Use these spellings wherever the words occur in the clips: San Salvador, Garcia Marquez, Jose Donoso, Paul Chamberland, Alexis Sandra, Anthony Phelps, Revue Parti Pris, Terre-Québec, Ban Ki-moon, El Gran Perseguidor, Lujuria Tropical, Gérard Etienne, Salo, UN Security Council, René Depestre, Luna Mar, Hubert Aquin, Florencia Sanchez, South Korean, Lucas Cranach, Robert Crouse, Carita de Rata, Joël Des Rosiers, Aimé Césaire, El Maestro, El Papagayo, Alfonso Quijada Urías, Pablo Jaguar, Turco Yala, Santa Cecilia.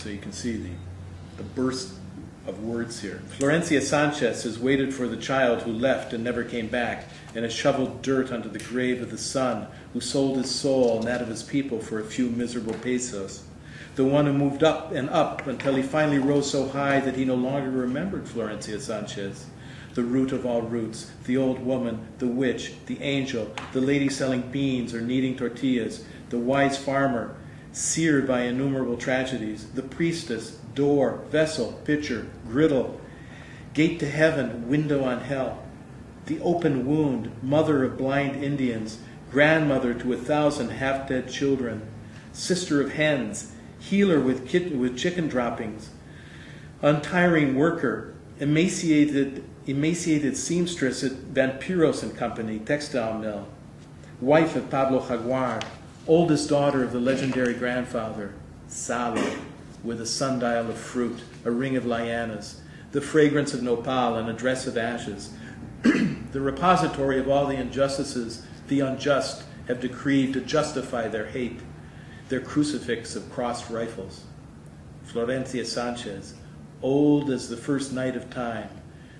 So you can see the burst of words here. Florencia Sanchez has waited for the child who left and never came back, and has shoveled dirt onto the grave of the son who sold his soul and that of his people for a few miserable pesos. The one who moved up and up until he finally rose so high that he no longer remembered Florencia Sanchez. The root of all roots, the old woman, the witch, the angel, the lady selling beans or kneading tortillas, the wise farmer, seared by innumerable tragedies, the priestess, door, vessel, pitcher, griddle, gate to heaven, window on hell, the open wound, mother of blind Indians, grandmother to 1,000 half-dead children, sister of hens, healer with chicken droppings, untiring worker, emaciated seamstress at Vampiros and Company, textile mill, wife of Pablo Jaguar, oldest daughter of the legendary grandfather, Salo, with a sundial of fruit, a ring of lianas, the fragrance of nopal and a dress of ashes, the repository of all the injustices the unjust have decreed to justify their hate, their crucifix of crossed rifles. Florencia Sanchez, old as the first night of time,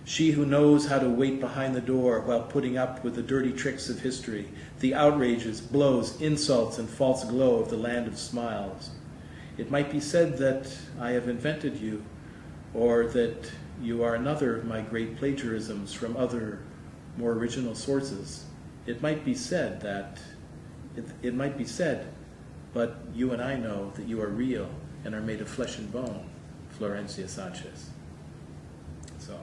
she who knows how to wait behind the door while putting up with the dirty tricks of history, the outrages, blows, insults, and false glow of the land of smiles. It might be said that I have invented you, or that you are another of my great plagiarisms from other, more original sources. It might be said that, it might be said, but you and I know that you are real and are made of flesh and bone, Florencia Sanchez. So,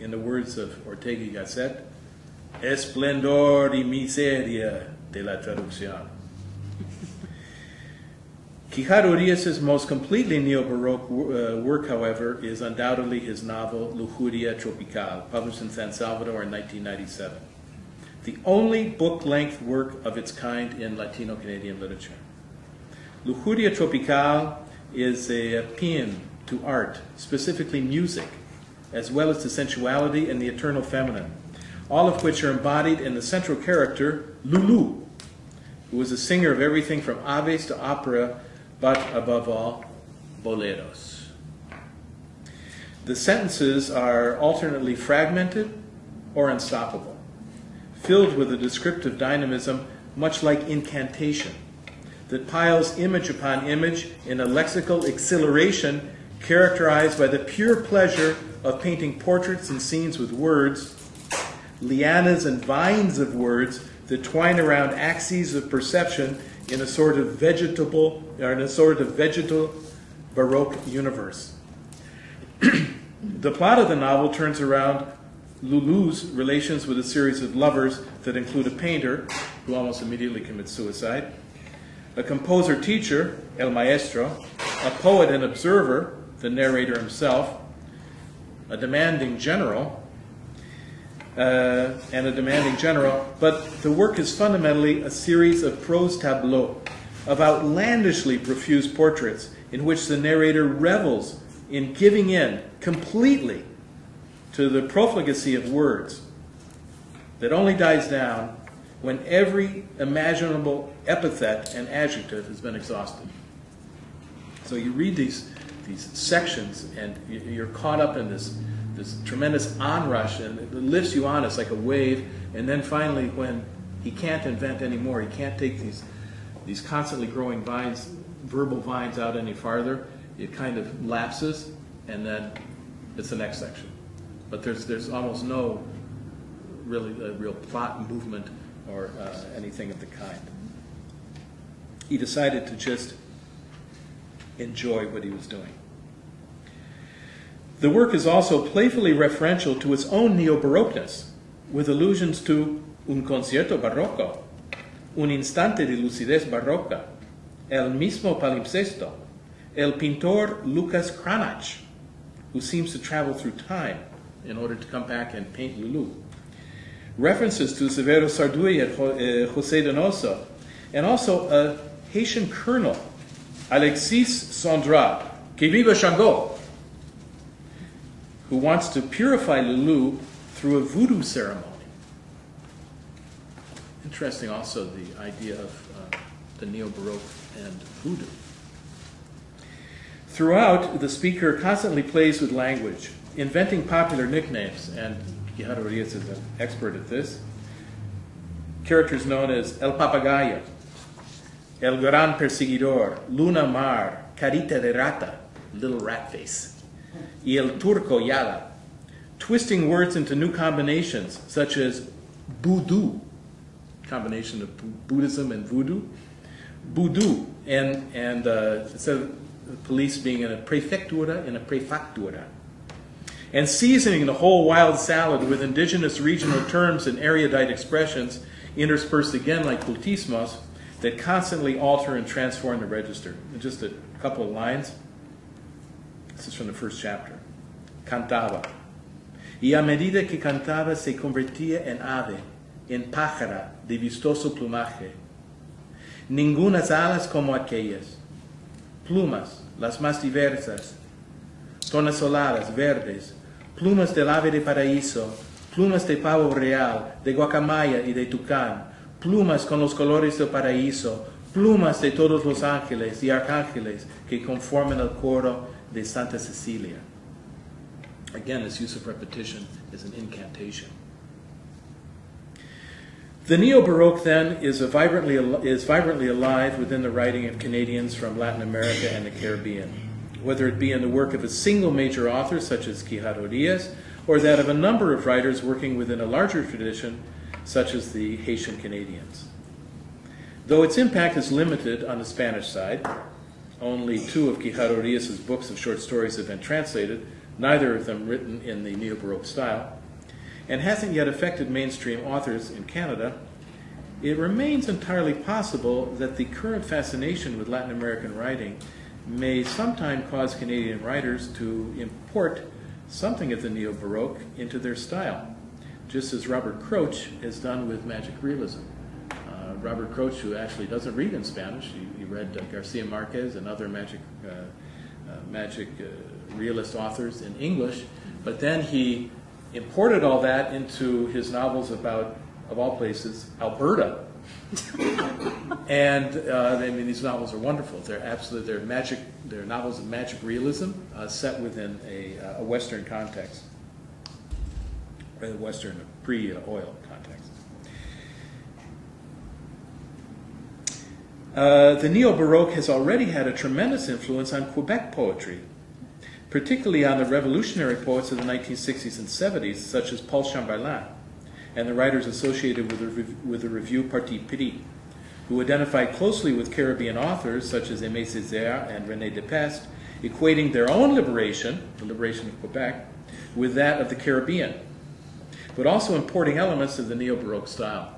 in the words of Ortega y Gasset, esplendor y miseria de la traducción. Quijada Urías' most completely neo-baroque work, however, is undoubtedly his novel Lujuria Tropical, published in San Salvador in 1997, the only book-length work of its kind in Latino-Canadian literature. Lujuria Tropical is a paean to art, specifically music, as well as to sensuality and the eternal feminine, all of which are embodied in the central character, Lulu, who was a singer of everything from aves to opera, but above all, boleros. The sentences are alternately fragmented or unstoppable, filled with a descriptive dynamism much like incantation that piles image upon image in a lexical exhilaration characterized by the pure pleasure of painting portraits and scenes with words, lianas and vines of words that twine around axes of perception in a sort of vegetal Baroque universe. The plot of the novel turns around Lulu's relations with a series of lovers that include a painter, who almost immediately commits suicide, a composer-teacher, El Maestro, a poet and observer, the narrator himself, a demanding general, but the work is fundamentally a series of prose tableaux, of outlandishly profuse portraits in which the narrator revels in giving in completely to the profligacy of words that only dies down when every imaginable epithet and adjective has been exhausted. So you read these sections and you're caught up in this tremendous onrush, and it lifts you on, it's like a wave, and then finally when he can't invent anymore, he can't take these constantly growing vines, verbal vines, out any farther, it kind of lapses, and then it's the next section. But there's almost no really real plot movement or anything of the kind. He decided to just enjoy what he was doing. The work is also playfully referential to its own neo-baroqueness, with allusions to un concierto barroco, un instante de lucidez barroca, el mismo palimpsesto, el pintor Lucas Cranach, who seems to travel through time in order to come back and paint Lulu, references to Severo Sarduy and Jose Donoso, and also a Haitian colonel, Alexis Sandra, que vive Changó, who wants to purify Lulu through a voodoo ceremony. Interesting also the idea of the neo-baroque and voodoo. Throughout, the speaker constantly plays with language, inventing popular nicknames, and Quijada Urías is an expert at this. Characters known as El Papagayo, El Gran Perseguidor, Luna Mar, Carita de Rata, Little Rat Face, y El Turco Yala, twisting words into new combinations, such as Boodoo, combination of Buddhism and voodoo, Boodoo, and instead of the police being in a prefectura, and seasoning the whole wild salad with indigenous regional terms and erudite expressions interspersed again like cultismos that constantly alter and transform the register. And just a couple of lines. This is from the first chapter. Cantaba. Y a medida que cantaba se convertía en ave, en pájara de vistoso plumaje. Ningunas alas como aquellas. Plumas, las más diversas. Zonas solares, verdes. Plumas del ave de paraíso, plumas de pavo real, de guacamaya y de tucán, plumas con los colores del paraíso, plumas de todos los ángeles y arcángeles que conforman el coro de Santa Cecilia. Again, this use of repetition is an incantation. The Neo-Baroque, then, is vibrantly alive within the writing of Canadians from Latin America and the Caribbean, whether it be in the work of a single major author, such as Quijada Urías, or that of a number of writers working within a larger tradition, such as the Haitian Canadians. Though its impact is limited on the Spanish side, only 2 of Quijada Urías' books of short stories have been translated, neither of them written in the Neo-Baroque style, and hasn't yet affected mainstream authors in Canada, it remains entirely possible that the current fascination with Latin American writing may sometime cause Canadian writers to import something of the Neo-Baroque into their style, just as Robert Crouse has done with magic realism. Robert Crouse, who actually doesn't read in Spanish, he read Garcia Marquez and other magic realist authors in English, but then he imported all that into his novels about, of all places, Alberta. And I mean, these novels are wonderful. They're novels of magic realism set within a Western context, or the Western pre-oil context. The Neo-Baroque has already had a tremendous influence on Quebec poetry, particularly on the revolutionary poets of the 1960s and 70s, such as Paul Chamberland, and the writers associated with the Revue Parti Pris, who identified closely with Caribbean authors such as Aimé Césaire and René Depestre, equating their own liberation, the liberation of Quebec, with that of the Caribbean, but also importing elements of the Neo-Baroque style.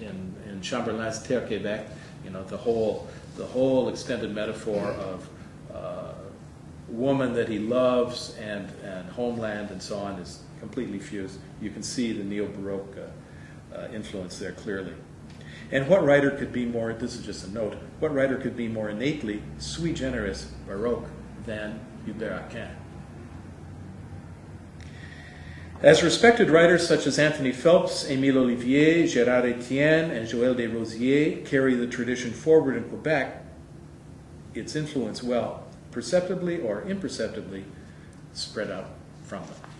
In Chamberland's Terre-Québec, you know, the whole extended metaphor of woman that he loves and homeland and so on is completely fused. You can see the Neo-Baroque influence there clearly. And what writer could be more, this is just a note, what writer could be more innately sui generis Baroque than Hubert Aquin? As respected writers such as Anthony Phelps, Émile Olivier, Gérard Etienne, and Joël Des Rosiers carry the tradition forward in Quebec, its influence, well, perceptibly or imperceptibly, spread out from them.